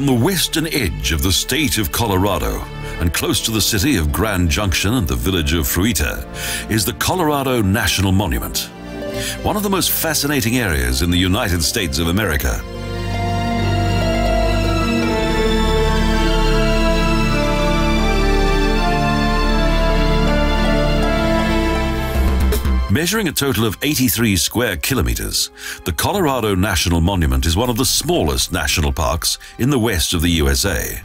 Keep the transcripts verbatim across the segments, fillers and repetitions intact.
On the western edge of the state of Colorado, and close to the city of Grand Junction and the village of Fruita, is the Colorado National Monument, one of the most fascinating areas in the United States of America. Measuring a total of eighty-three square kilometers, the Colorado National Monument is one of the smallest national parks in the west of the U S A.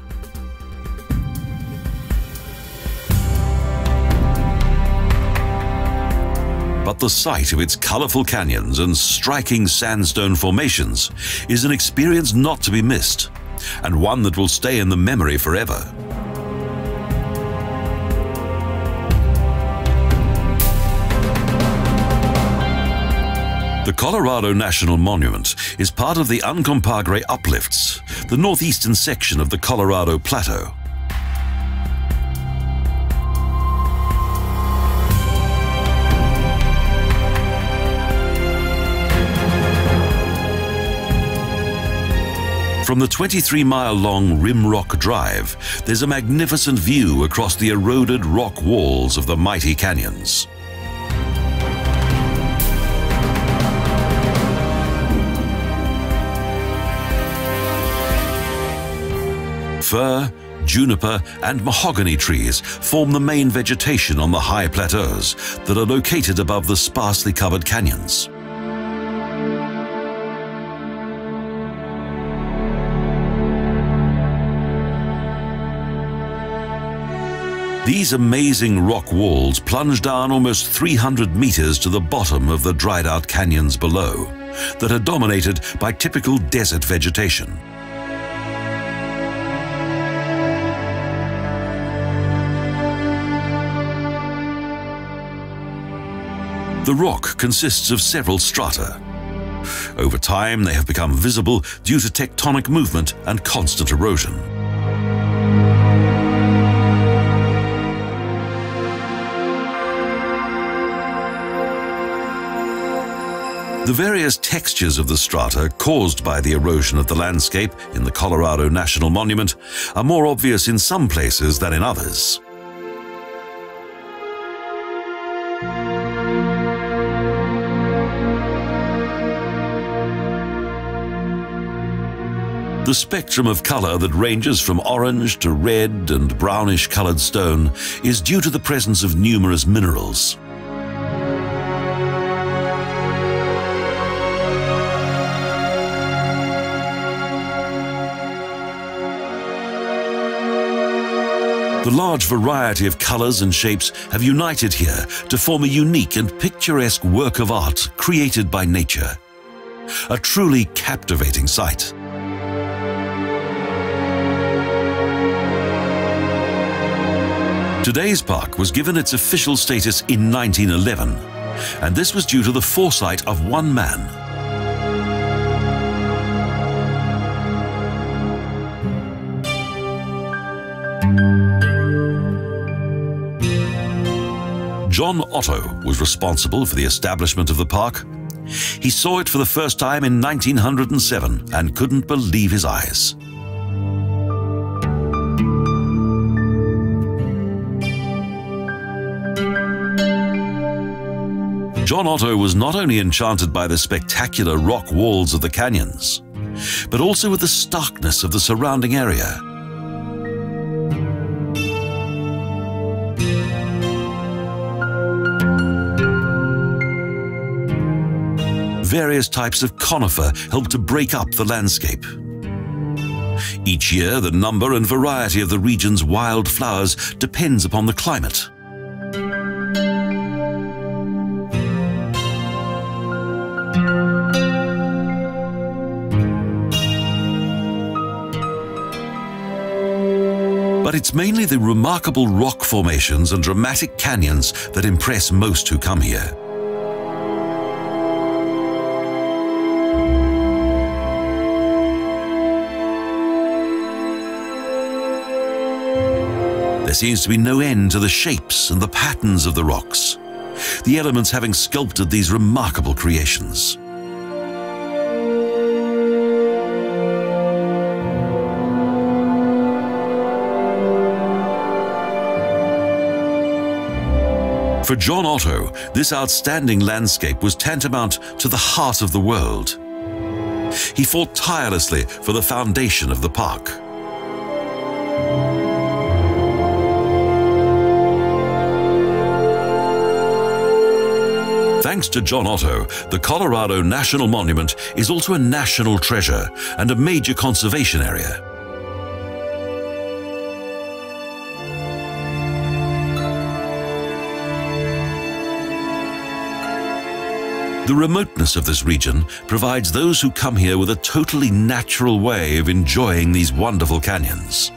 But the sight of its colorful canyons and striking sandstone formations is an experience not to be missed, and one that will stay in the memory forever. The Colorado National Monument is part of the Uncompahgre Uplifts, the northeastern section of the Colorado Plateau. From the twenty-three mile long Rim Rock Drive, there's a magnificent view across the eroded rock walls of the mighty canyons. Fir, juniper, and mahogany trees form the main vegetation on the high plateaus that are located above the sparsely covered canyons. These amazing rock walls plunge down almost three hundred meters to the bottom of the dried-out canyons below, that are dominated by typical desert vegetation. The rock consists of several strata. Over time, they have become visible due to tectonic movement and constant erosion. The various textures of the strata caused by the erosion of the landscape in the Colorado National Monument are more obvious in some places than in others. The spectrum of color that ranges from orange to red and brownish colored stone is due to the presence of numerous minerals. The large variety of colors and shapes have united here to form a unique and picturesque work of art created by nature. A truly captivating sight. Today's park was given its official status in nineteen eleven, and this was due to the foresight of one man. John Otto was responsible for the establishment of the park. He saw it for the first time in nineteen hundred and seven and couldn't believe his eyes. John Otto was not only enchanted by the spectacular rock walls of the canyons, but also with the starkness of the surrounding area. Various types of conifer help to break up the landscape. Each year, the number and variety of the region's wild flowers depends upon the climate. But it's mainly the remarkable rock formations and dramatic canyons that impress most who come here. There seems to be no end to the shapes and the patterns of the rocks, the elements having sculpted these remarkable creations. For John Otto, this outstanding landscape was tantamount to the heart of the world. He fought tirelessly for the foundation of the park. Thanks to John Otto, the Colorado National Monument is also a national treasure and a major conservation area. The remoteness of this region provides those who come here with a totally natural way of enjoying these wonderful canyons.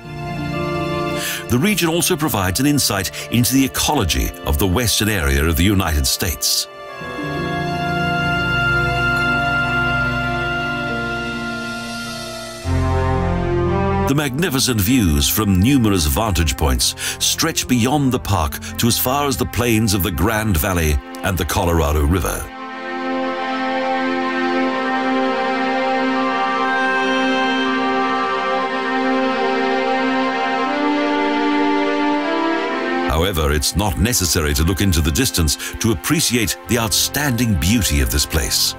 The region also provides an insight into the ecology of the western area of the United States. The magnificent views from numerous vantage points stretch beyond the park to as far as the plains of the Grand Valley and the Colorado River. However, it's not necessary to look into the distance to appreciate the outstanding beauty of this place.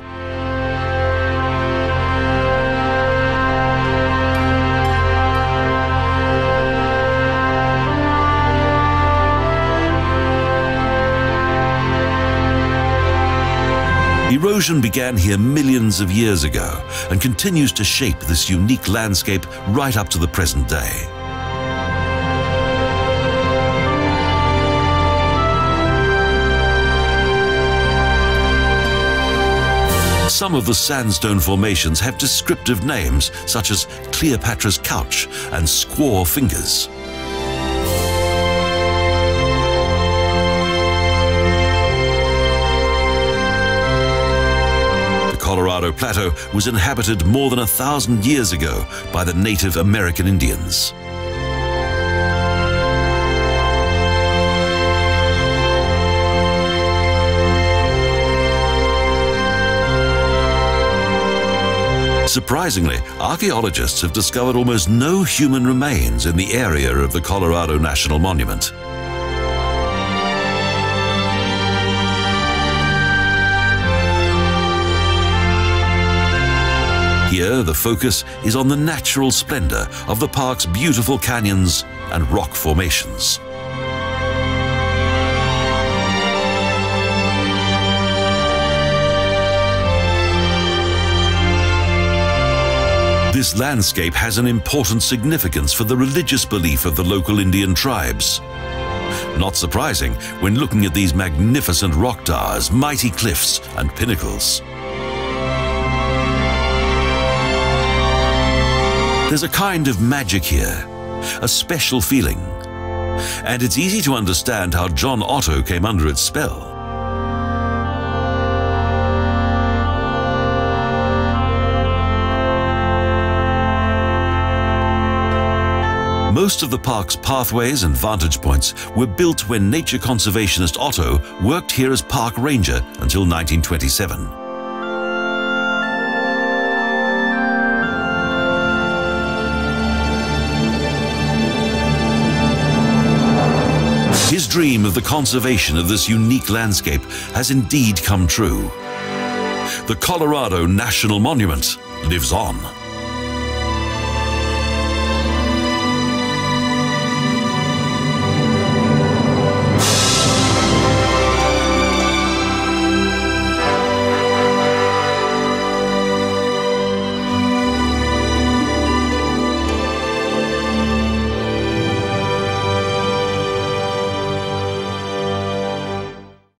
Erosion began here millions of years ago and continues to shape this unique landscape right up to the present day. Some of the sandstone formations have descriptive names such as Cleopatra's Couch and Squaw Fingers. The Colorado Plateau was inhabited more than a thousand years ago by the Native American Indians. Surprisingly, archaeologists have discovered almost no human remains in the area of the Colorado National Monument. Here, the focus is on the natural splendor of the park's beautiful canyons and rock formations. This landscape has an important significance for the religious belief of the local Indian tribes. Not surprising when looking at these magnificent rock towers, mighty cliffs, and pinnacles. There's a kind of magic here, a special feeling, and it's easy to understand how John Otto came under its spell. Most of the park's pathways and vantage points were built when nature conservationist Otto worked here as park ranger until nineteen twenty-seven. His dream of the conservation of this unique landscape has indeed come true. The Colorado National Monument lives on.